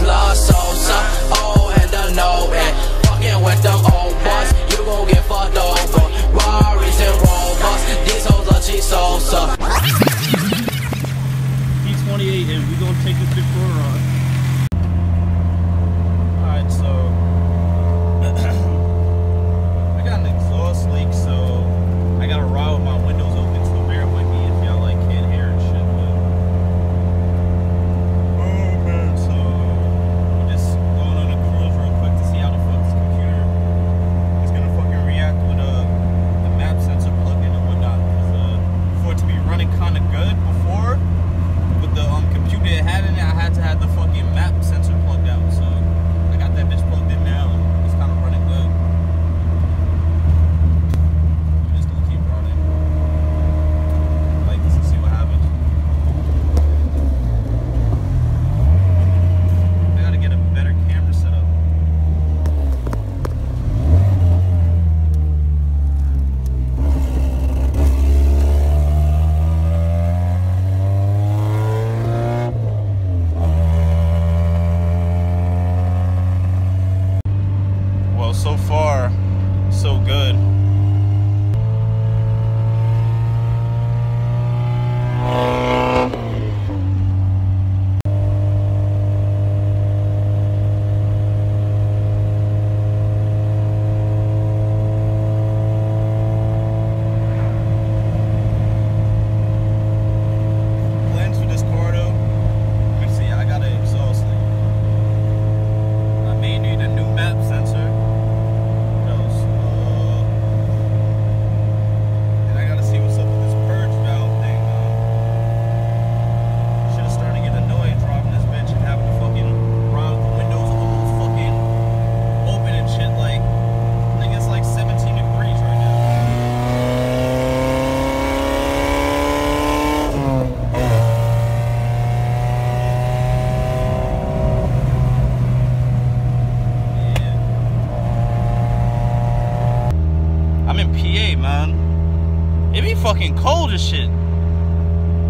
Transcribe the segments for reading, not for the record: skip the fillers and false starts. this love so old and I know it. Fucking with them old boys, you gon' get fucked over. Rari's and Rovers, these hoes are cheap salsa. P28 and we gon' take this big for a run. Alright, so I got an exhaust leak, so I gotta ride with my windows open. So far, so good. It be fucking cold as shit.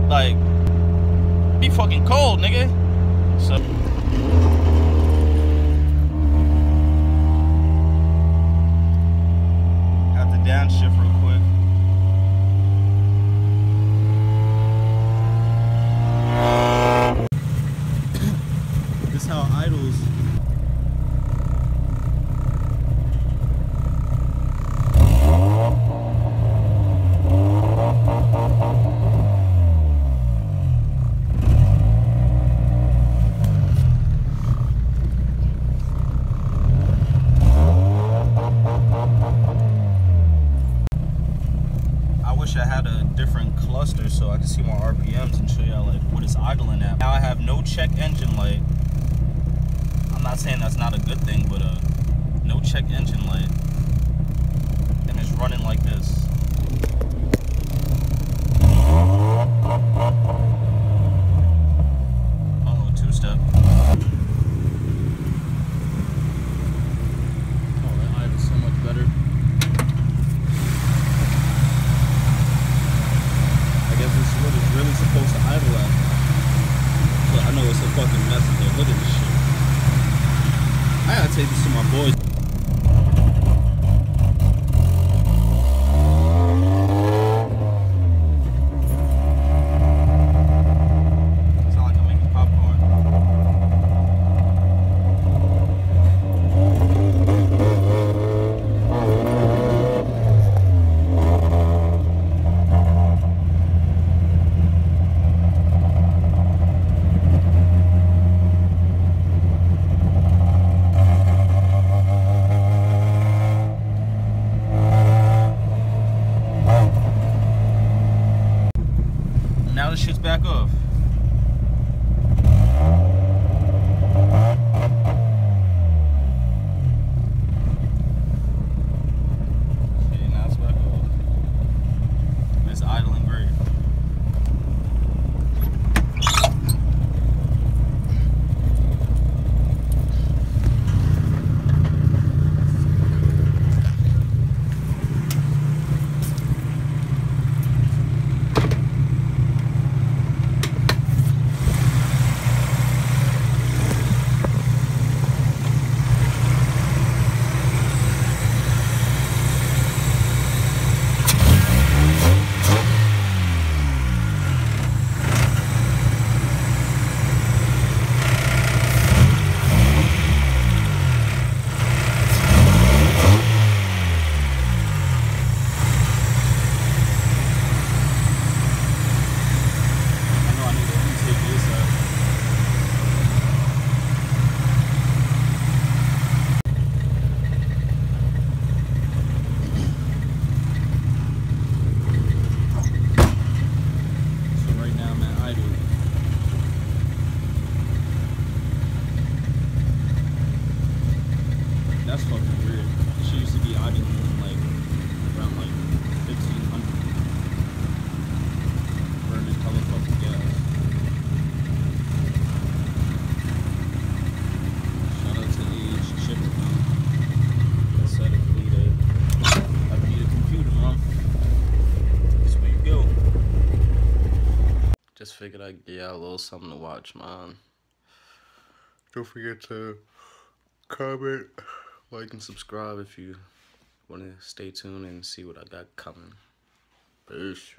Like, be fucking cold, nigga. So got the downshift real quick. This is how it idles. So I can see my RPMs and show y'all like what it's idling at. Now I have no check engine light. I'm not saying that's not a good thing, but no check engine light, and it's running like this. Oh, two-step. Oh, that idle's so much better. Really supposed to idle at. But I know it's a fucking mess in there. Look at this shit. I gotta take this to my boys. Sound like I'm making popcorn. figured I'd give y'all a little something to watch, man. Don't forget to comment, like, and subscribe if you want to stay tuned and see what I got coming. Peace.